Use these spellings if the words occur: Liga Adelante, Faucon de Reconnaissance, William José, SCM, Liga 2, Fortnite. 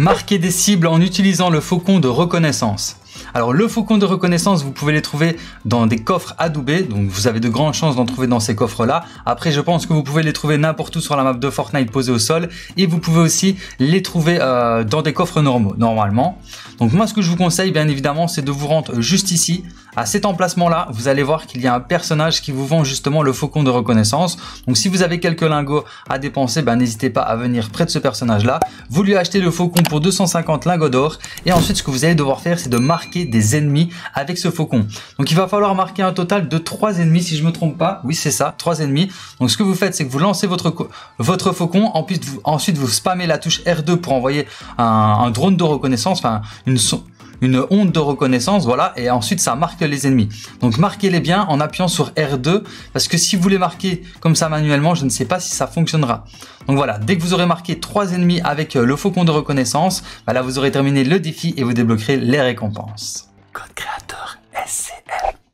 Marquez des cibles en utilisant le faucon de reconnaissance. Alors le faucon de reconnaissance, vous pouvez les trouver dans des coffres adoubés, donc vous avez de grandes chances d'en trouver dans ces coffres-là. Après, je pense que vous pouvez les trouver n'importe où sur la map de Fortnite posée au sol, et vous pouvez aussi les trouver dans des coffres normaux, normalement. Donc moi, ce que je vous conseille, bien évidemment, c'est de vous rendre juste ici, à cet emplacement-là. Vous allez voir qu'il y a un personnage qui vous vend justement le faucon de reconnaissance. Donc si vous avez quelques lingots à dépenser, ben n'hésitez pas à venir près de ce personnage-là. Vous lui achetez le faucon pour 250 lingots d'or, et ensuite, ce que vous allez devoir faire, c'est de marquer des ennemis avec ce faucon. Donc il va falloir marquer un total de 3 ennemis si je me trompe pas. Oui, c'est ça, 3 ennemis. Donc ce que vous faites, c'est que vous lancez votre faucon, ensuite vous spammez la touche R2 pour envoyer un drone de reconnaissance, enfin une onde de reconnaissance, voilà, et ensuite ça marque les ennemis. Donc marquez-les bien en appuyant sur R2, parce que si vous les marquez comme ça manuellement, je ne sais pas si ça fonctionnera. Donc voilà, dès que vous aurez marqué 3 ennemis avec le faucon de reconnaissance, bah là vous aurez terminé le défi et vous débloquerez les récompenses. Code créateur SCM.